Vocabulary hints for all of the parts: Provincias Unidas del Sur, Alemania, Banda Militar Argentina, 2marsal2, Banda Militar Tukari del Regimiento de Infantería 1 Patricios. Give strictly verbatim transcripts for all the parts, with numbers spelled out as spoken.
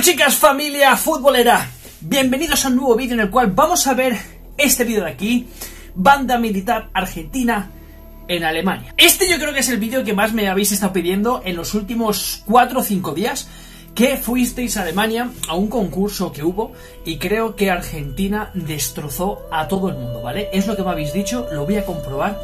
Chicos, chicas, familia futbolera, bienvenidos a un nuevo vídeo en el cual vamos a ver este vídeo de aquí, Banda Militar Argentina en Alemania. Este yo creo que es el vídeo que más me habéis estado pidiendo en los últimos cuatro o cinco días que fuisteis a Alemania a un concurso que hubo y creo que Argentina destrozó a todo el mundo, ¿vale? Es lo que me habéis dicho, lo voy a comprobar.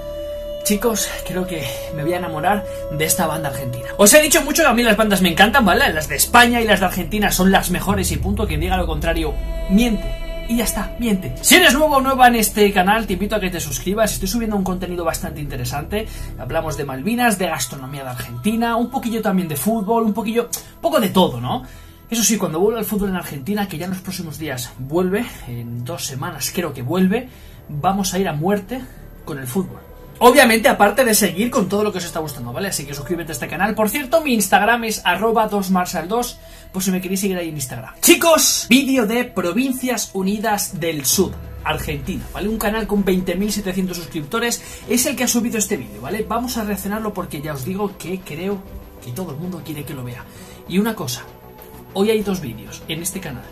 Chicos, creo que me voy a enamorar de esta banda argentina. Os he dicho mucho que a mí las bandas me encantan, ¿vale? Las de España y las de Argentina son las mejores y punto. Quien diga lo contrario, miente. Y ya está, miente. Si eres nuevo o nueva en este canal, te invito a que te suscribas. Estoy subiendo un contenido bastante interesante. Hablamos de Malvinas, de gastronomía de Argentina, un poquillo también de fútbol, un poquillo, poco de todo, ¿no? Eso sí, cuando vuelva el fútbol en Argentina, que ya en los próximos días vuelve, en dos semanas creo que vuelve, vamos a ir a muerte con el fútbol. Obviamente, aparte de seguir con todo lo que os está gustando, ¿vale? Así que suscríbete a este canal. Por cierto, mi Instagram es arroba dos marsal dos, por si me queréis seguir ahí en Instagram. Chicos, vídeo de Provincias Unidas del Sur, Argentina, ¿vale? Un canal con veinte mil setecientos suscriptores es el que ha subido este vídeo, ¿vale? Vamos a reaccionarlo porque ya os digo que creo que todo el mundo quiere que lo vea. Y una cosa, hoy hay dos vídeos en este canal.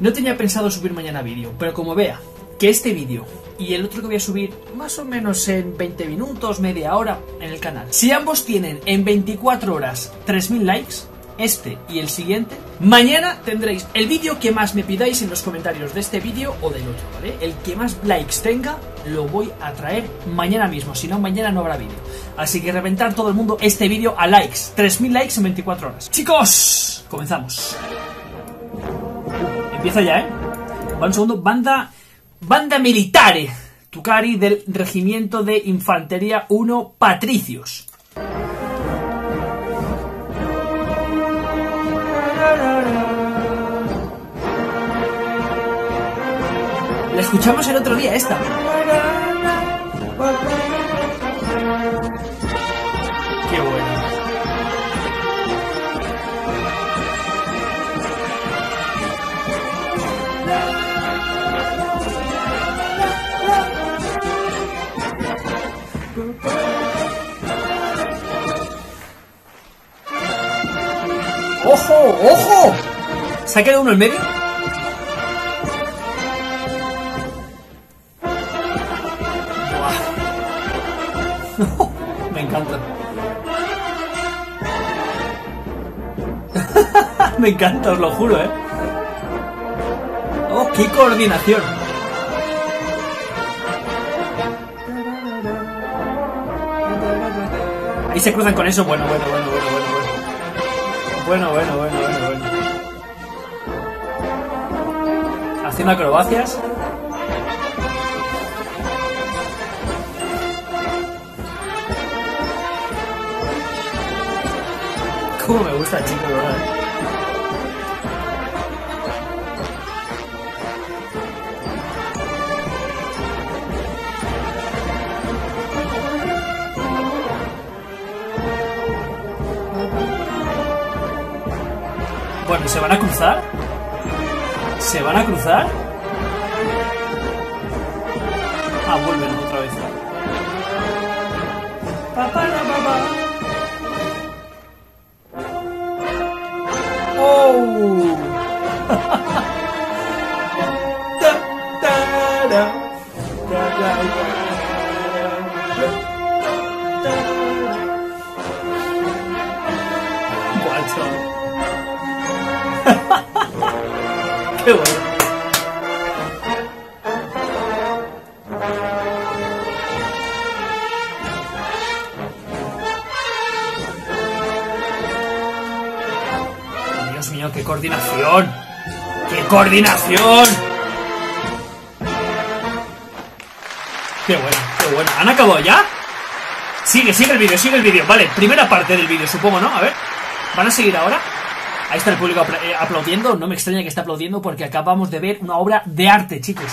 No tenía pensado subir mañana vídeo, pero como vea que este vídeo y el otro que voy a subir más o menos en veinte minutos, media hora en el canal, si ambos tienen en veinticuatro horas tres mil likes, este y el siguiente, mañana tendréis el vídeo que más me pidáis en los comentarios de este vídeo o del otro, ¿vale? El que más likes tenga lo voy a traer mañana mismo, si no mañana no habrá vídeo. Así que reventar todo el mundo este vídeo a likes, tres mil likes en veinticuatro horas. Chicos, comenzamos. Empieza ya, ¿eh? Va un segundo, banda... Banda Militar Tukari del Regimiento de Infantería uno Patricios. La escuchamos el otro día esta. Qué bueno. ¡Ojo! ¡Ojo! ¿Se ha quedado uno en medio? ¡Wow! Me encanta. Me encanta, os lo juro, ¿eh? ¡Oh, qué coordinación! Ahí se cruzan con eso. Bueno, bueno, bueno, bueno, bueno. Bueno, bueno, bueno, bueno, bueno. Haciendo acrobacias. Cómo me gusta, chico, ¿verdad? Bueno, ¿se van a cruzar? ¿Se van a cruzar? Ah, vuelven otra vez. Papá, papá. ¡Oh! Guacho. ¡Qué bueno! Dios mío, qué coordinación. ¡Qué coordinación! ¡Qué bueno, qué bueno! ¿Han acabado ya? Sigue, sigue el vídeo, sigue el vídeo. Vale, primera parte del vídeo, supongo, ¿no? A ver, ¿van a seguir ahora? Ahí está el público apl eh, aplaudiendo. No me extraña que esté aplaudiendo porque acabamos de ver una obra de arte, chicos.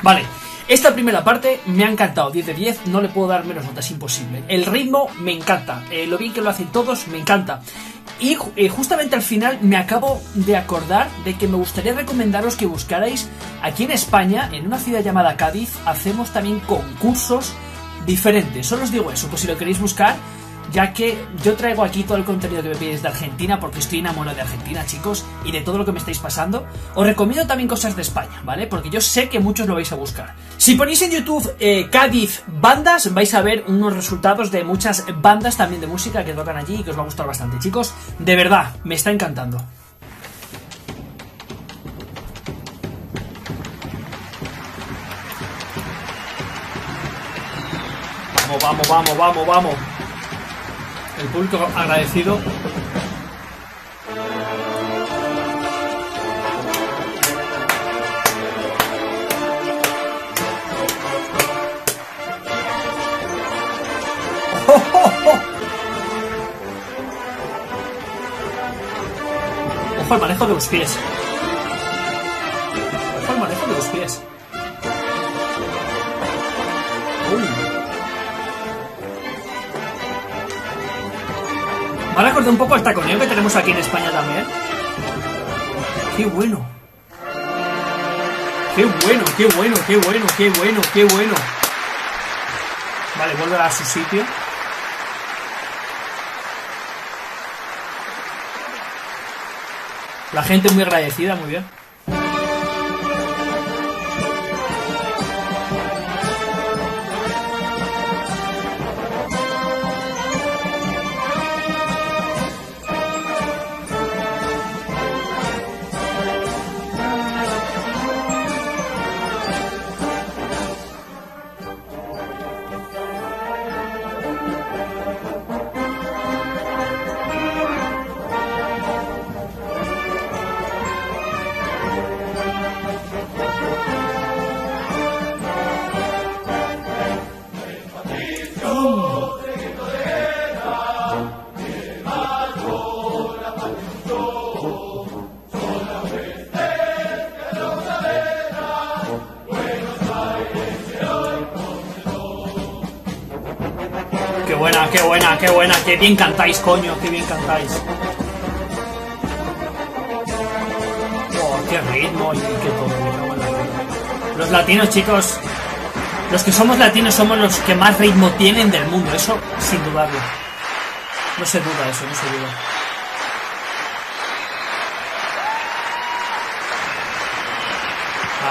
Vale, esta primera parte me ha encantado. diez de diez, no le puedo dar menos notas, imposible. El ritmo me encanta. Eh, lo bien que lo hacen todos, me encanta. Y eh, justamente al final me acabo de acordar de que me gustaría recomendaros que buscarais aquí en España, en una ciudad llamada Cádiz, hacemos también concursos diferentes. Solo os digo eso, pues si lo queréis buscar... ya que yo traigo aquí todo el contenido que me pides de Argentina, porque estoy enamorado de Argentina, chicos, y de todo lo que me estáis pasando. Os recomiendo también cosas de España, ¿vale? Porque yo sé que muchos lo vais a buscar. Si ponéis en YouTube eh, Cádiz bandas, vais a ver unos resultados de muchas bandas también de música que tocan allí y que os va a gustar bastante, chicos. De verdad, me está encantando. Vamos, vamos, vamos, vamos, vamos. El público agradecido. ¡Oh, oh, oh! Ojo al manejo de los pies. Ojo al manejo de los pies. Ahora corté un poco el taconeo que tenemos aquí en España también. ¡Qué bueno! ¡Qué bueno, qué bueno, qué bueno, qué bueno, qué bueno! Vale, vuelve a su sitio. La gente muy agradecida, muy bien. Qué buena, qué buena, qué bien cantáis, coño, qué bien cantáis. Oh, qué ritmo y qué todo. Los latinos, chicos, los que somos latinos somos los que más ritmo tienen del mundo, eso sin dudarlo. No se duda eso, no se duda.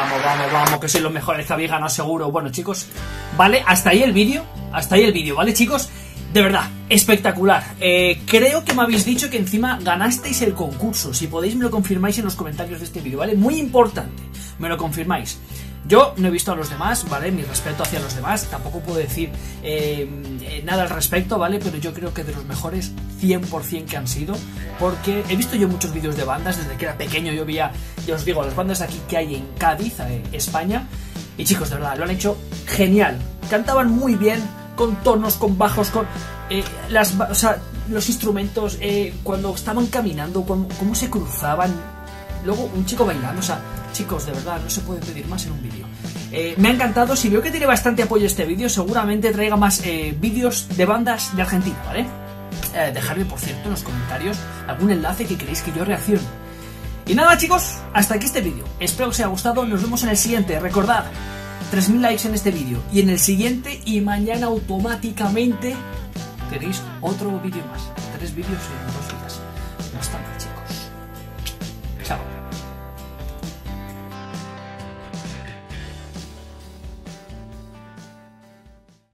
Vamos, vamos, vamos, que soy los mejores, que habéis ganado seguro. Bueno, chicos, vale, hasta ahí el vídeo, hasta ahí el vídeo, ¿vale, chicos? De verdad, espectacular. Eh, creo que me habéis dicho que encima ganasteis el concurso. Si podéis me lo confirmáis en los comentarios de este vídeo, ¿vale? Muy importante, me lo confirmáis. Yo no he visto a los demás, ¿vale? Mi respeto hacia los demás. Tampoco puedo decir eh, nada al respecto, ¿vale? Pero yo creo que de los mejores cien por cien que han sido. Porque he visto yo muchos vídeos de bandas. Desde que era pequeño yo veía, ya os digo, las bandas aquí que hay en Cádiz, eh, España. Y chicos, de verdad, lo han hecho genial. Cantaban muy bien, con tonos, con bajos, con eh, las, o sea, los instrumentos, eh, cuando estaban caminando, cómo, cómo se cruzaban, luego un chico bailando, o sea, chicos, de verdad, no se puede pedir más en un vídeo. Eh, me ha encantado, si veo que tiene bastante apoyo este vídeo, seguramente traiga más eh, vídeos de bandas de Argentina, ¿vale? Eh, dejadme, por cierto, en los comentarios algún enlace que queréis que yo reaccione. Y nada, chicos, hasta aquí este vídeo, espero que os haya gustado, nos vemos en el siguiente, recordad, tres mil likes en este vídeo y en el siguiente y mañana automáticamente tenéis otro vídeo más. Tres vídeos en dos